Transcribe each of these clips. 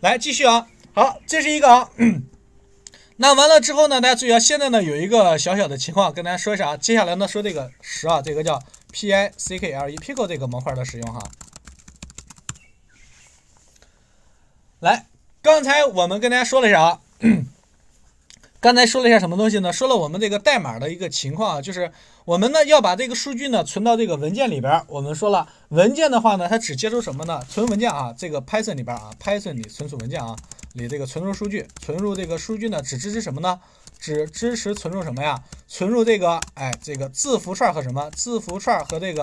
来继续啊，好，这是一个啊。那完了之后呢，大家注意啊，现在呢有一个小小的情况跟大家说一下啊。接下来呢说这个10啊，这个叫 pickle 这个模块的使用哈。来，刚才我们跟大家说了一下啊。刚才说了一下什么东西呢？说了我们这个代码的一个情况啊，就是我们呢要把这个数据呢存到这个文件里边。我们说了，文件的话呢，它只接收什么呢？存文件啊，这个 Python 里边啊 ，Python 里存储文件啊，里这个存入数据，存入这个数据呢，只支持什么呢？只支持存入什么呀？存入这个这个字符串和什么？字符串和这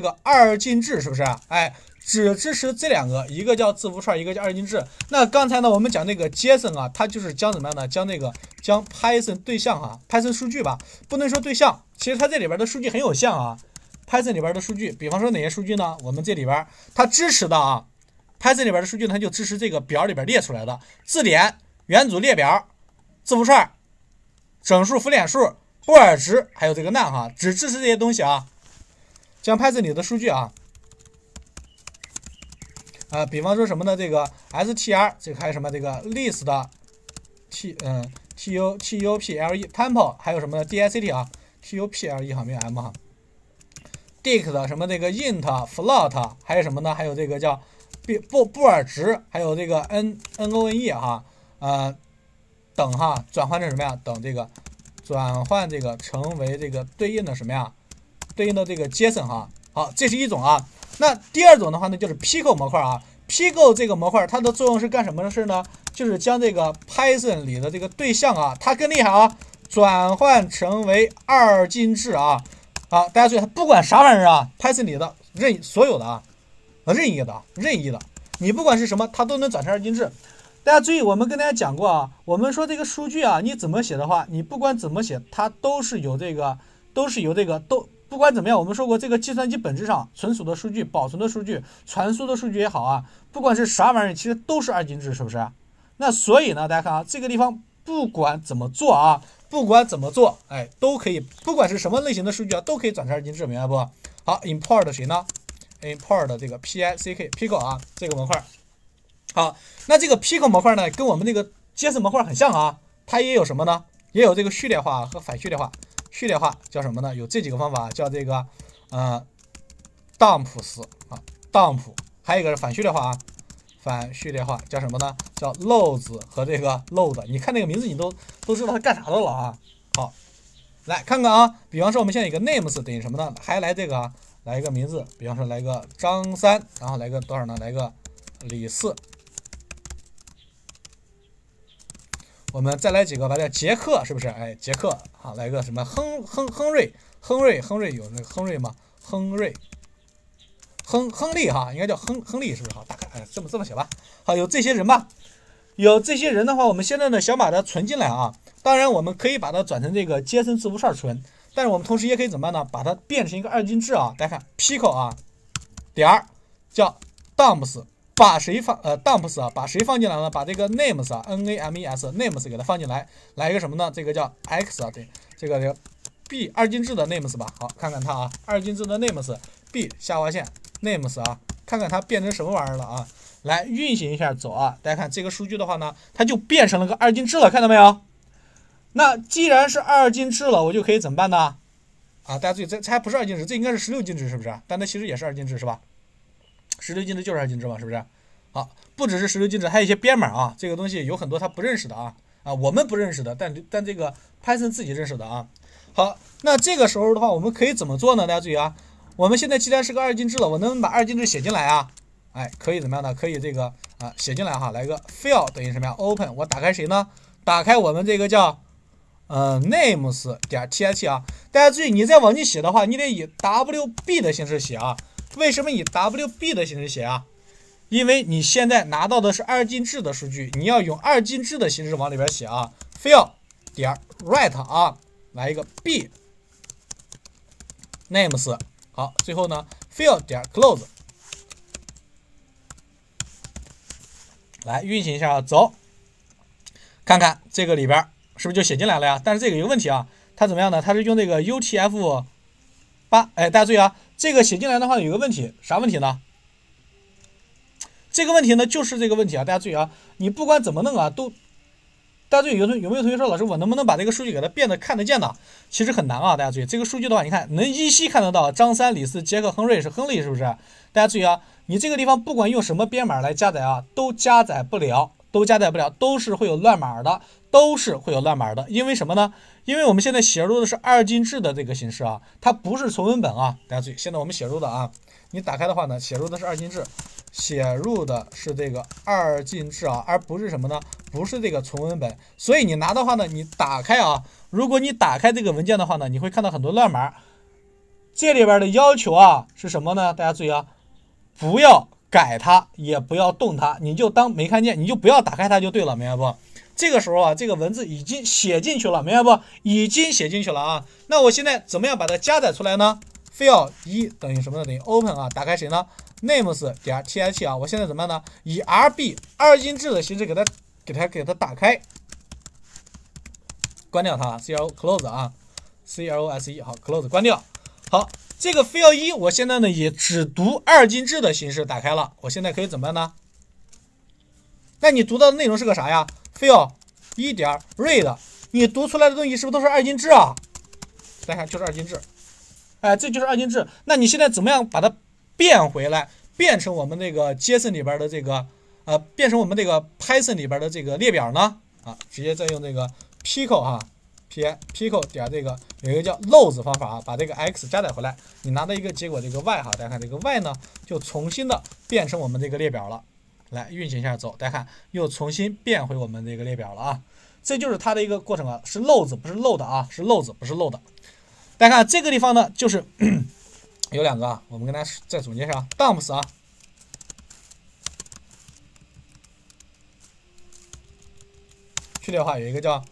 个二进制是不是啊？哎。只支持这两个，一个叫字符串，一个叫二进制。那刚才呢，我们讲那个 JSON 啊，它就是将怎么样呢？将 Python 对象哈、啊、，Python 数据吧，不能说对象，其实它这里边的数据很有像啊。Python 里边的数据，比方说哪些数据呢？我们这里边它支持的啊 ，Python 里边的数据它就支持这个表里边列出来的字典、元组列表、字符串、整数、浮点数、布尔值，还有这个 none 哈、啊，只支持这些东西啊。将 Python 里的数据啊。比方说什么呢？这个 str 这个还有什么？这个 list 的 tuple temple 还有什么呢 ？dict 啊 tuple 哈没有 m 哈 dict 的什么这个 int float 还有什么呢？还有这个叫布尔值，还有这个 none 哈等哈转换成什么呀？等这个转换这个成为这个对应的什么呀？对应的这个 JSON 哈。好，这是一种啊。那第二种的话呢，就是 Pickle 模块啊。Pickle 这个模块，它的作用是干什么的事呢？就是将这个 Python 里的这个对象啊，它更厉害啊，转换成为二进制啊。啊，大家注意，它不管啥玩意儿啊 ，Python 里的任意的，你不管是什么，它都能转成二进制。大家注意，我们跟大家讲过啊，我们说这个数据啊，你怎么写的话，你不管怎么写，它都是由这个。不管怎么样，我们说过，这个计算机本质上存储的数据、保存的数据、传输的数据也好啊，不管是啥玩意儿，其实都是二进制，是不是？那所以呢，大家看啊，这个地方不管怎么做啊，哎，都可以，不管是什么类型的数据啊，都可以转成二进制，明白不？好 ，import 谁呢 ？import 这个 pickle 啊，这个模块。好，那这个 pickle 模块呢，跟我们那个 JSON 模块很像啊，它也有什么呢？也有这个序列化和反序列化。序列化叫什么呢？有这几个方法，叫这个dumps 啊 dump， 还有一个是反序列化啊，反序列化叫什么呢？叫 loads 和这个 load。你看这个名字，你都知道它干啥的了啊。好，来看看啊，比方说我们现在有个 names 等于什么呢？还来这个啊，来一个名字，比方说来个张三，然后来个多少呢？来个李四。我们再来几个吧，叫杰克是不是？哎，杰克，好，来个什么亨瑞有那个亨瑞吗？亨利哈，应该叫亨利是不是？好，大概哎这么写吧。好，有这些人吧，有这些人的话，我们现在呢想把它存进来啊。当然，我们可以把它转成这个 JSON 字符串存，但是我们同时也可以怎么办呢？把它变成一个二进制啊。大家看 ，pickle 啊，点儿叫 dumps。把谁放dumps 啊，把谁放进来呢？把这个 names 啊 names 给它放进来，来一个什么呢？这个叫 x 啊，对，这个 b 二进制的 names 吧。好，看看它啊，二进制的 names b 下划线 names 啊，看看它变成什么玩意儿了啊。来运行一下走啊，大家看这个数据的话呢，它就变成了个二进制了，看到没有？那既然是二进制了，我就可以怎么办呢？啊，大家注意，这还不是二进制，这应该是16进制是不是？但它其实也是二进制是吧？16进制就是二进制嘛，是不是？好，不只是16进制，还有一些编码啊。这个东西有很多它不认识的啊，我们不认识的，但这个 Python 自己认识的啊。好，那这个时候的话，我们可以怎么做呢？大家注意啊，我们现在既然是个二进制了，我能把二进制写进来啊。哎，可以怎么样呢？可以这个啊写进来哈，来个 fill 等于什么呀 ？open， 我打开谁呢？打开我们这个叫names 点 th 啊。大家注意，你再往进写的话，你得以 wb 的形式写啊。为什么以 WB 的形式写啊？因为你现在拿到的是二进制的数据，你要用二进制的形式往里边写啊。fill 点 write 啊，来一个 b names 好，最后呢 fill 点 close 来运行一下，走，看看这个里边是不是就写进来了呀？但是这个有个问题啊，它怎么样呢？它是用这个 UTF 8，哎，大家注意啊。这个写进来的话有个问题，啥问题呢？这个问题呢，就是这个问题啊，大家注意啊，你不管怎么弄啊，都大家注意，有没有同学说，老师我能不能把这个数据给它变得看得见呢？其实很难啊，大家注意这个数据的话，你看能依稀看得到张三、李四、杰克、亨瑞是亨利，是不是？大家注意啊，你这个地方不管用什么编码来加载啊，都加载不了，都是会有乱码的，因为什么呢？因为我们现在写入的是二进制的这个形式啊，它不是纯文本啊，大家注意，现在我们写入的啊，你打开的话呢，写入的是二进制，写入的是这个二进制啊，而不是什么呢？不是这个纯文本，所以你拿的话呢，你打开啊，如果你打开这个文件的话呢，你会看到很多乱码，这里边的要求啊是什么呢？大家注意啊，不要改它，也不要动它，你就当没看见，你就不要打开它就对了，明白不？这个时候啊，这个文字已经写进去了，明白不？已经写进去了啊。那我现在怎么样把它加载出来呢？非要一等于什么呢？等于 open 啊，打开谁呢 ？names 点 th 啊。我现在怎么样呢？以 rb 二进制的形式给它打开，关掉它 ，cl close 啊 ，close 好 close 关掉。好，这个非要一，我现在呢也只读二进制的形式打开了。我现在可以怎么样呢？那你读到的内容是个啥呀？非要一点 read， 你读出来的东西是不是都是二进制啊？大家看，就是二进制，哎，这就是二进制。那你现在怎么样把它变回来，变成我们那个 JSON 里边的这个，变成我们这个 Python 里边的这个列表呢？啊，直接再用这个 Pico 啊 ，Pico 点这个有一个叫 loads 方法啊，把这个 x 加载回来，你拿到一个结果这个 y 哈，大家看这个 y 呢就重新的变成我们这个列表了。来运行一下走，大家看又重新变回我们这个列表了啊，这就是它的一个过程啊，是漏子不是漏的啊，是漏子不是漏的。大家看这个地方呢，就是有两个啊，我们跟大家再总结一下啊 ，dumps 啊，去掉的话有一个叫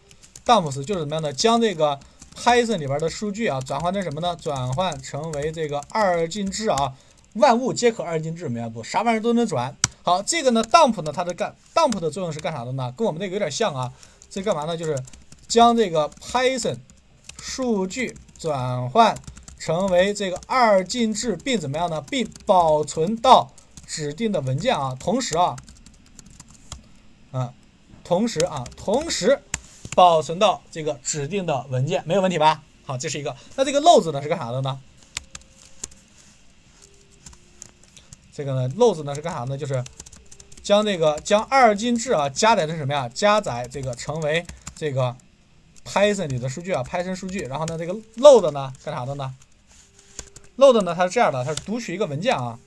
dumps， 就是怎么样的，将这个 Python 里边的数据啊转换成什么呢？转换成为这个二进制啊，万物皆可二进制，明白不？啥玩意儿都能转。好，这个呢 ，dump 呢，它的 dump 的作用是干啥的呢？跟我们这个有点像啊。这干嘛呢？就是将这个 Python 数据转换成为这个二进制，并怎么样呢？并保存到指定的文件啊。同时保存到这个指定的文件，没有问题吧？好，这是一个。那这个漏子呢是干啥的呢？这个呢，漏子呢是干啥呢？就是将二进制啊加载成什么呀？加载这个成为这个 Python 里的数据啊 ，Python 数据。然后呢，这个漏的呢干啥的呢？漏的呢它是这样的，它是读取一个文件啊，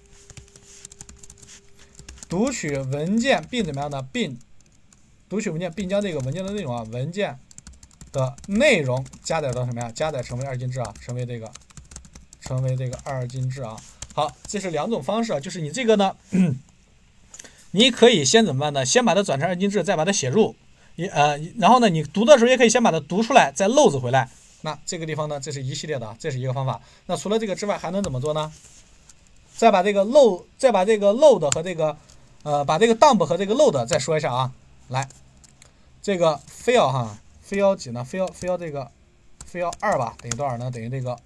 读取文件并怎么样呢？并读取文件并将这个文件的内容啊，文件的内容加载到什么呀？加载成为二进制啊，成为这个二进制啊。好，这是两种方式啊，就是你这个呢，你可以先怎么办呢？先把它转成二进制，再把它写入，然后呢，你读的时候也可以先把它读出来，再漏子回来。那这个地方呢，这是一系列的，这是一个方法。那除了这个之外，还能怎么做呢？再把这个load 和这个把这个 dump 和这个 load 再说一下啊。来，这个非要哈，非要几呢？非要二吧，等于多少呢？等于这个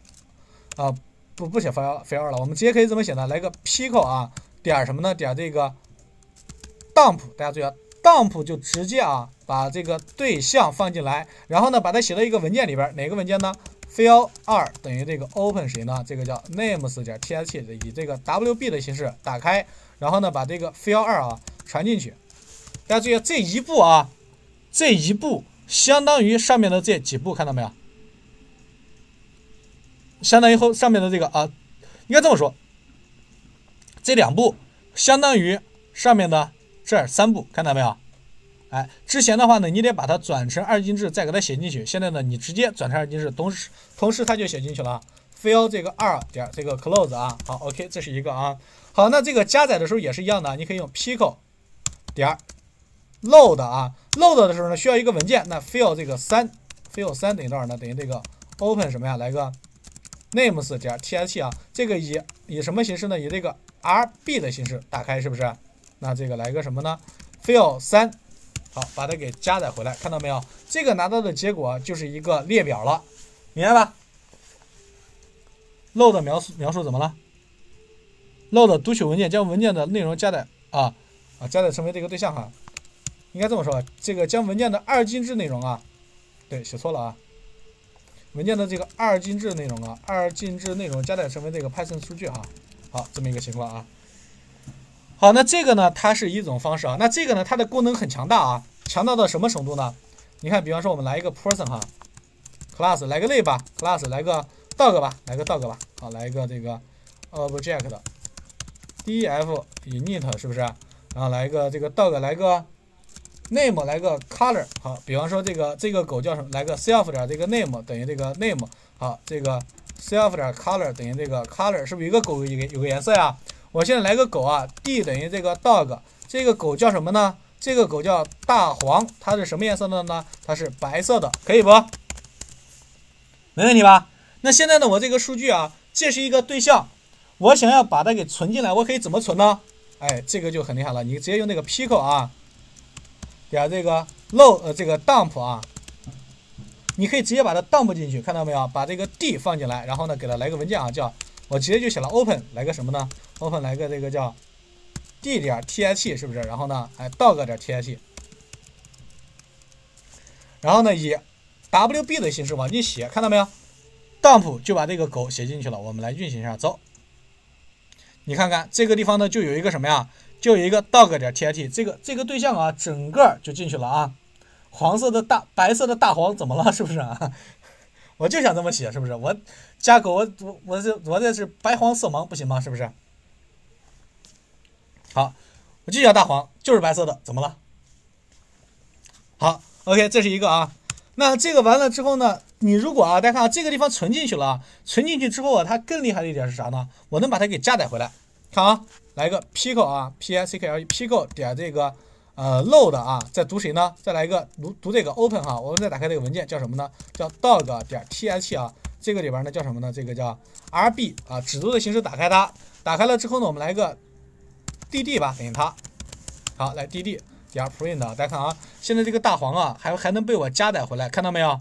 不写非要了，我们直接可以这么写呢？来个 pico 啊，点什么呢？点这个 dump， 大家注意啊 ，dump 就直接啊把这个对象放进来，然后呢把它写到一个文件里边，哪个文件呢？非要二等于这个 open 谁呢？这个叫 names 点 th， 以这个 wb 的形式打开，然后呢把这个非要二啊传进去。大家注意啊，这一步相当于上面的这几步，看到没有？相当于后上面的这个啊，应该这么说，这两步相当于上面的这三步，看到没有？哎，之前的话呢，你得把它转成二进制，再给它写进去。现在呢，你直接转成二进制，同时它就写进去了。非要这个二点这个 close 啊，好 ，OK， 这是一个啊。好，那这个加载的时候也是一样的，你可以用 pico 点 load 啊 ，load 的时候呢需要一个文件，那非要这个三，非要三等于多少呢？等于这个 open 什么呀？来个。names 点 th 啊，这个以什么形式呢？以这个 rb 的形式打开，是不是？那这个来个什么呢？fill 3，好，把它给加载回来，看到没有？这个拿到的结果就是一个列表了，明白吧？load 描述怎么了？load 读取文件，将文件的内容加载啊，啊，加载成为这个对象哈，应该这么说，这个将文件的二进制内容啊，对，写错了啊，文件的这个二进制内容啊，二进制内容加载成为这个 Python 数据哈，好，这么一个情况啊。好，那这个呢，它是一种方式啊，那这个呢，它的功能很强大啊，强大到什么程度呢？你看，比方说我们来一个 person 哈 ，class 来个类吧 ，class 来个 dog 吧，来个 dog 吧，好，来一个这个 object。def init 是不是？然后来一个这个 dog 来个 name 来个 color 好，比方说这个狗叫什么？来个 self 点这个 name 等于这个 name 好，这个 self 点 color 等于这个 color 是不是一个狗有个颜色呀？我现在来个狗啊 ，d 等于这个 dog 这个狗叫什么呢？这个狗叫大黄，它是什么颜色的呢？它是白色的，可以不？没问题吧？那现在呢，我这个数据啊，这是一个对象。我想要把它给存进来，我可以怎么存呢？哎，这个就很厉害了，你直接用那个 pico 啊，点这个 load 这个 dump 啊，你可以直接把它 dump 进去，看到没有？把这个 d 放进来，然后呢，给它来个文件啊，叫我直接就写了 open 来个什么呢 ？open 来个这个叫 d 点 th 是不是？然后呢，哎 dog 点 th， 然后呢以 wb 的形式往进写，看到没有 ？dump 就把这个狗写进去了，我们来运行一下，走。你看看这个地方呢，就有一个什么呀？就有一个 dog 点 tit 这个对象啊，整个就进去了啊。黄色的大，白色的大黄怎么了？是不是啊？我就想这么写，是不是？我加狗，我这是白黄色盲，不行吗？是不是？好，我就叫大黄，就是白色的，怎么了？好 ，OK， 这是一个啊。那这个完了之后呢？你如果啊，大家看啊，这个地方存进去了啊，存进去之后啊，它更厉害的一点是啥呢？我能把它给加载回来。看啊，来一个 pico 啊 ，pickle，pickle 点这个load 啊，再读谁呢？再来一个读这个 open 哈、啊，我们再打开这个文件叫什么呢？叫 dog 点 th 啊，这个里边呢叫什么呢？这个叫 rb 啊，只读的形式打开它。打开了之后呢，我们来一个 dd 吧，等于它。好，来 dd 点 print 啊，大家看啊，现在这个大黄啊，还能被我加载回来，看到没有？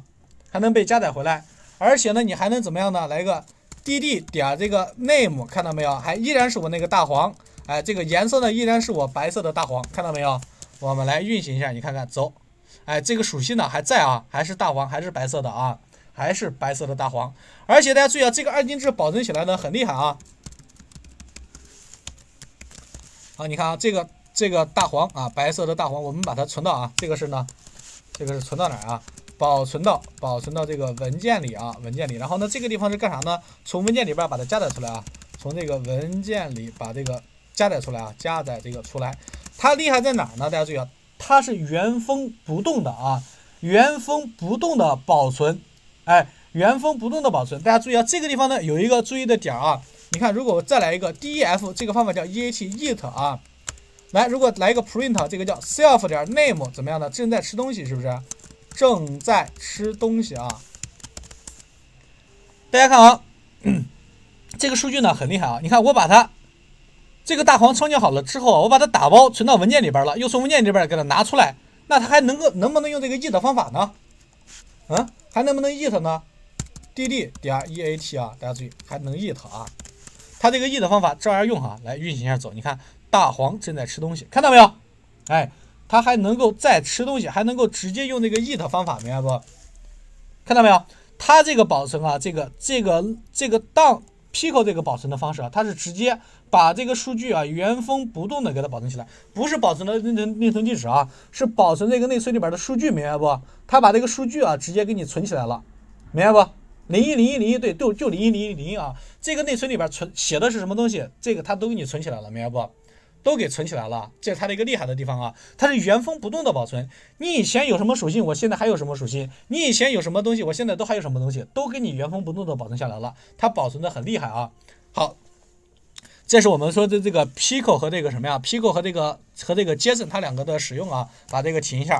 还能被加载回来，而且呢，你还能怎么样呢？来个 dd 点这个 name， 看到没有？还依然是我那个大黄，哎，这个颜色呢依然是我白色的大黄，看到没有？我们来运行一下，你看看，走，哎，这个属性呢还在啊，还是大黄，还是白色的啊，还是白色的大黄。而且大家注意啊，这个二进制保存起来呢很厉害啊。好，你看啊，这个大黄啊，白色的大黄，我们把它存到啊，这个是呢，这个是存到哪儿啊？保存到这个文件里啊，文件里。然后呢，这个地方是干啥呢？从文件里边把它加载出来啊，从这个文件里把这个加载出来啊，加载这个出来。它厉害在哪儿呢？大家注意啊，它是原封不动的啊，原封不动的保存，哎，原封不动的保存。大家注意啊，这个地方呢有一个注意的点啊，你看，如果我再来一个 def 这个方法叫 eat 啊，来，如果来一个 print 这个叫 self 点 name 怎么样呢？正在吃东西是不是？正在吃东西啊！大家看啊，这个数据呢很厉害啊！你看，我把它这个大黄创建好了之后啊，我把它打包存到文件里边了，又从文件里边给它拿出来，那它还能不能用这个 eat 的方法呢？嗯，还能不能 eat 呢 ？dd 点 eat 啊，大家注意，还能 eat 啊！它这个 eat 的方法照样用哈、啊，来运行一下走，你看大黄正在吃东西，看到没有？哎。它还能够再吃东西，还能够直接用那个 eat 方法，明白不？看到没有？它这个保存啊，这个当 pico 这个保存的方式啊，它是直接把这个数据啊原封不动的给它保存起来，不是保存的内存地址啊，是保存这个内存里边的数据，明白不？它把这个数据啊直接给你存起来了，明白不？010101对，就010101啊，这个内存里边写的是什么东西，这个它都给你存起来了，明白不？都给存起来了，这是它的一个厉害的地方啊！它是原封不动的保存。你以前有什么属性，我现在还有什么属性；你以前有什么东西，我现在都还有什么东西，都给你原封不动的保存下来了。它保存的很厉害啊！好，这是我们说的这个 Pico 和这个什么呀 ？Pico 和这个JSON 它两个的使用啊。把这个停一下，